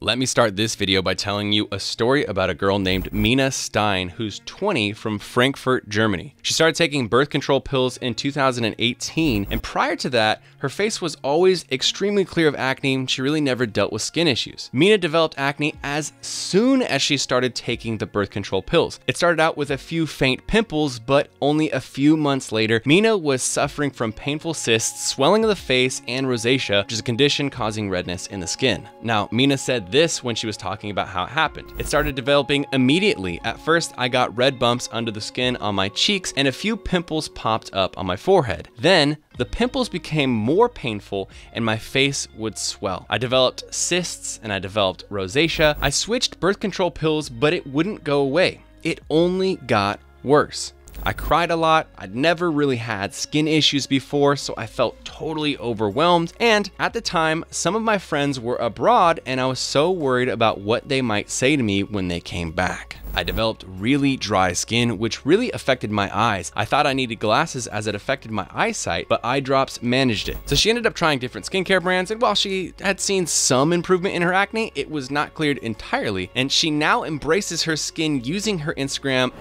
Let me start this video by telling you a story about a girl named Mina Stein, who's 20 from Frankfurt, Germany. She started taking birth control pills in 2018, and prior to that, her face was always extremely clear of acne, and she really never dealt with skin issues. Mina developed acne as soon as she started taking the birth control pills. It started out with a few faint pimples, but only a few months later, Mina was suffering from painful cysts, swelling of the face, and rosacea, which is a condition causing redness in the skin. Now, Mina said this when she was talking about how it happened. It started developing immediately. At first, I got red bumps under the skin on my cheeks and a few pimples popped up on my forehead. Then, the pimples became more painful and my face would swell. I developed cysts and I developed rosacea. I switched birth control pills, but it wouldn't go away. It only got worse. I cried a lot, I'd never really had skin issues before, so I felt totally overwhelmed, and at the time, some of my friends were abroad and I was so worried about what they might say to me when they came back. I developed really dry skin, which really affected my eyes. I thought I needed glasses as it affected my eyesight, but eye drops managed it. So she ended up trying different skincare brands, and while she had seen some improvement in her acne, it was not cleared entirely, and she now embraces her skin using her Instagram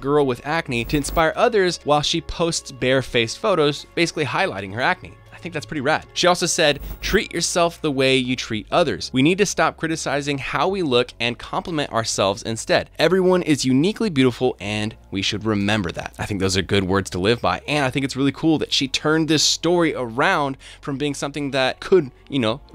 @grlwithacne to inspire others while she posts bare-faced photos, basically highlighting her acne. I think that's pretty rad. She also said, treat yourself the way you treat others. We need to stop criticizing how we look and compliment ourselves instead. Everyone is uniquely beautiful and we should remember that. I think those are good words to live by. And I think it's really cool that she turned this story around from being something that could,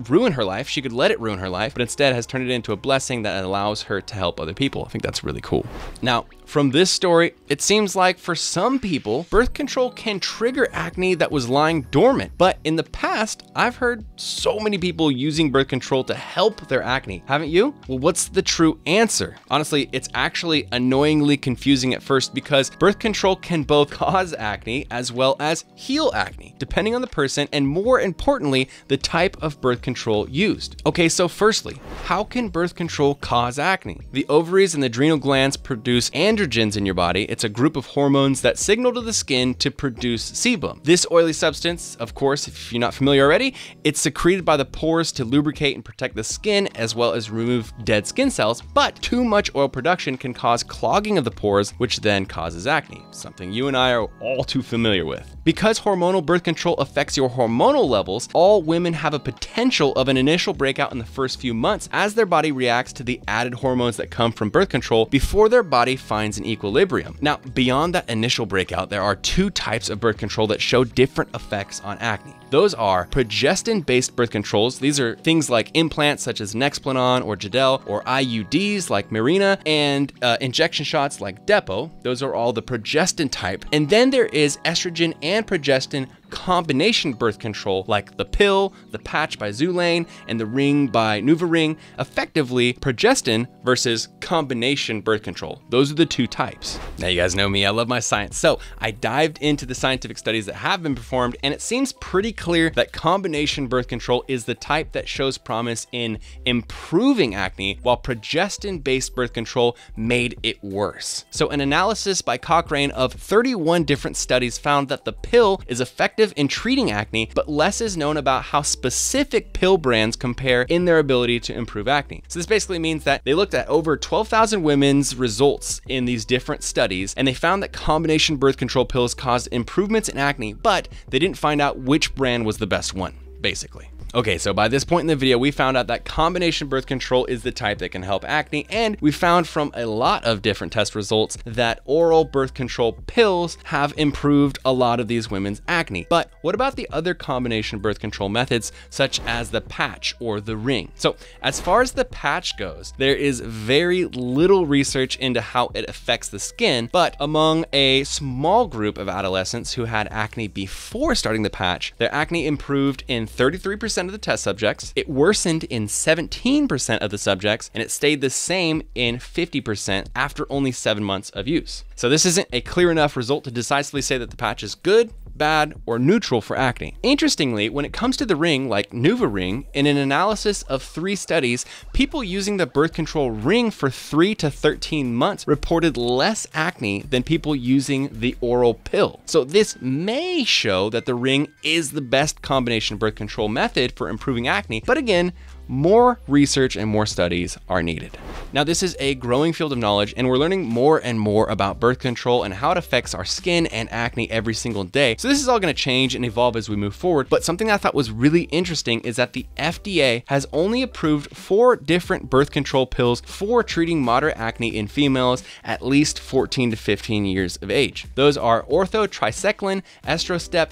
ruin her life. She could let it ruin her life, but instead has turned it into a blessing that allows her to help other people. I think that's really cool. Now, from this story, it seems like for some people, birth control can trigger acne that was lying dormant. But in the past, I've heard so many people using birth control to help their acne. Haven't you? Well, what's the true answer? Honestly, it's actually annoyingly confusing at first because birth control can both cause acne as well as heal acne, depending on the person and more importantly, the type of birth control used. Okay, so firstly, how can birth control cause acne? The ovaries and the adrenal glands produce androgens in your body. It's a group of hormones that signal to the skin to produce sebum. This oily substance, of course, if you're not familiar already, it's secreted by the pores to lubricate and protect the skin as well as remove dead skin cells, but too much oil production can cause clogging of the pores, which then causes acne, something you and I are all too familiar with. Because hormonal birth control affects your hormonal levels, all women have a potential of an initial breakout in the first few months as their body reacts to the added hormones that come from birth control before their body finds an equilibrium. Now, beyond that initial breakout, there are two types of birth control that show different effects on acne. Those are progestin-based birth controls. These are things like implants such as Nexplanon or Jadelle, or IUDs like Mirena, and injection shots like Depo. Those are all the progestin type. And then there is estrogen and progestin combination birth control like the pill, the patch by Zulane, and the ring by NuvaRing. Effectively, progestin versus combination birth control. Those are the two types. Now you guys know me, I love my science. So I dived into the scientific studies that have been performed, and it seems pretty clear that combination birth control is the type that shows promise in improving acne, while progestin-based birth control made it worse. So an analysis by Cochrane of 31 different studies found that the pill is effective in treating acne, but less is known about how specific pill brands compare in their ability to improve acne. So this basically means that they looked at over 12,000 women's results in these different studies, and they found that combination birth control pills caused improvements in acne, but they didn't find out which brand was the best one, basically. Okay, so by this point in the video, we found out that combination birth control is the type that can help acne, and we found from a lot of different test results that oral birth control pills have improved a lot of these women's acne. But what about the other combination birth control methods, such as the patch or the ring? So as far as the patch goes, there is very little research into how it affects the skin, but among a small group of adolescents who had acne before starting the patch, their acne improved in 33% of the test subjects, it worsened in 17% of the subjects, and it stayed the same in 50% after only 7 months of use. So this isn't a clear enough result to decisively say that the patch is good, bad, or neutral for acne. Interestingly, when it comes to the ring, like NuvaRing, in an analysis of 3 studies, people using the birth control ring for 3 to 13 months reported less acne than people using the oral pill. So this may show that the ring is the best combination birth control method for improving acne, but again, more research and more studies are needed. Now, this is a growing field of knowledge, and we're learning more and more about birth control and how it affects our skin and acne every single day. So this is all going to change and evolve as we move forward. But something I thought was really interesting is that the FDA has only approved 4 different birth control pills for treating moderate acne in females at least 14 to 15 years of age. Those are Ortho Tricyclin, Estrostep,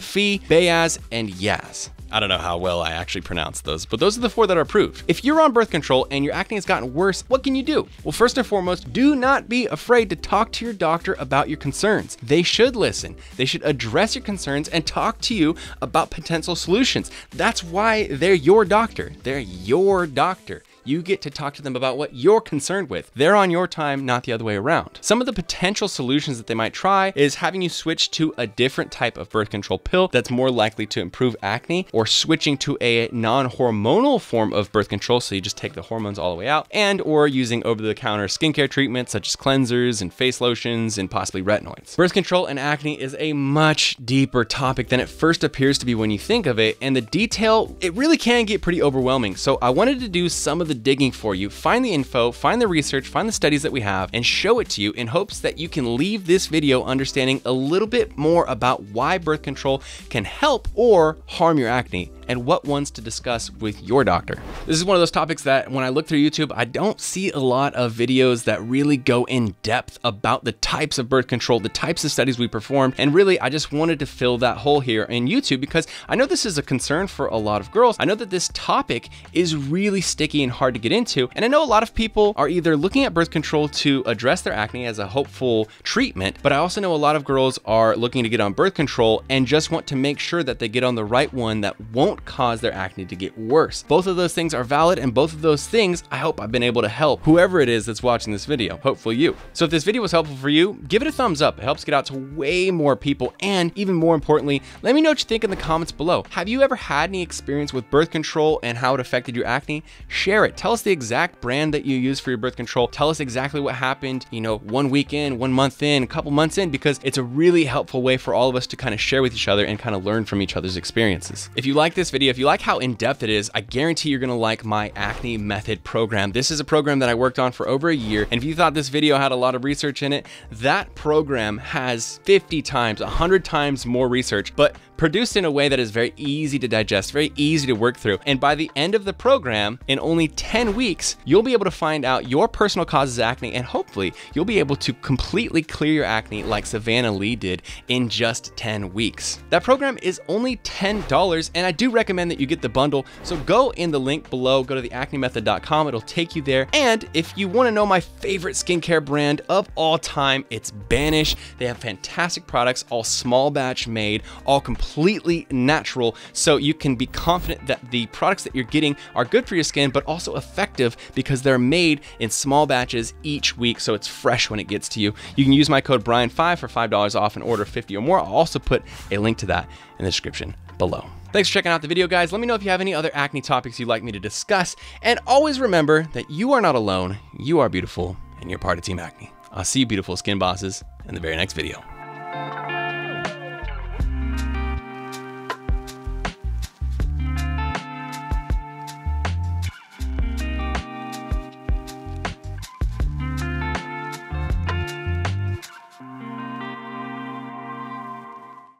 Bayaz, and Yaz. I don't know how well I actually pronounced those, but those are the 4 that are approved. If you're on birth control and your acne has gotten worse, what can you do? Well, first and foremost, do not be afraid to talk to your doctor about your concerns. They should listen. They should address your concerns and talk to you about potential solutions. That's why they're your doctor. They're your doctor. You get to talk to them about what you're concerned with. They're on your time, not the other way around. Some of the potential solutions that they might try is having you switch to a different type of birth control pill that's more likely to improve acne, or switching to a non-hormonal form of birth control, so you just take the hormones all the way out, and or using over-the-counter skincare treatments such as cleansers and face lotions and possibly retinoids. Birth control and acne is a much deeper topic than it first appears to be when you think of it, and the detail, it really can get pretty overwhelming. So I wanted to do some of the digging for you, find the info, find the research, find the studies that we have, and show it to you in hopes that you can leave this video understanding a little bit more about why birth control can help or harm your acne, and what ones to discuss with your doctor. This is one of those topics that when I look through YouTube, I don't see a lot of videos that really go in depth about the types of birth control, the types of studies we performed, and really I just wanted to fill that hole here in YouTube because I know this is a concern for a lot of girls. I know that this topic is really sticky and hard to get into, and I know a lot of people are either looking at birth control to address their acne as a hopeful treatment, but I also know a lot of girls are looking to get on birth control and just want to make sure that they get on the right one that won't cause their acne to get worse. Both of those things are valid, and both of those things I hope I've been able to help whoever it is that's watching this video, hopefully you. So if this video was helpful for you, give it a thumbs up. It helps get out to way more people, and even more importantly, let me know what you think in the comments below. Have you ever had any experience with birth control and how it affected your acne? Share it. Tell us the exact brand that you use for your birth control. Tell us exactly what happened, you know, 1 week in, 1 month in, a couple months in, because it's a really helpful way for all of us to kind of share with each other and kind of learn from each other's experiences. If you like this video, if you like how in-depth it is, I guarantee you're gonna like my Acne Method program. This is a program that I worked on for over a year, and if you thought this video had a lot of research in it, that program has 50 times, 100 times more research, but produced in a way that is very easy to digest, very easy to work through. And by the end of the program, in only 10 weeks, you'll be able to find out your personal causes of acne, and hopefully you'll be able to completely clear your acne like Savannah Lee did in just 10 weeks. That program is only $10, and I do recommend that you get the bundle. So go in the link below, go to theacnemethod.com, it'll take you there. And if you want to know my favorite skincare brand of all time, it's Banish. They have fantastic products, all small batch made, all completely natural, so you can be confident that the products that you're getting are good for your skin, but also effective because they're made in small batches each week, so it's fresh when it gets to you. You can use my code BRIAN5 for $5 off an order of 50 or more. I'll also put a link to that in the description below. Thanks for checking out the video, guys. Let me know if you have any other acne topics you'd like me to discuss. And always remember that you are not alone. You are beautiful, and you're part of Team Acne. I'll see you beautiful skin bosses in the very next video.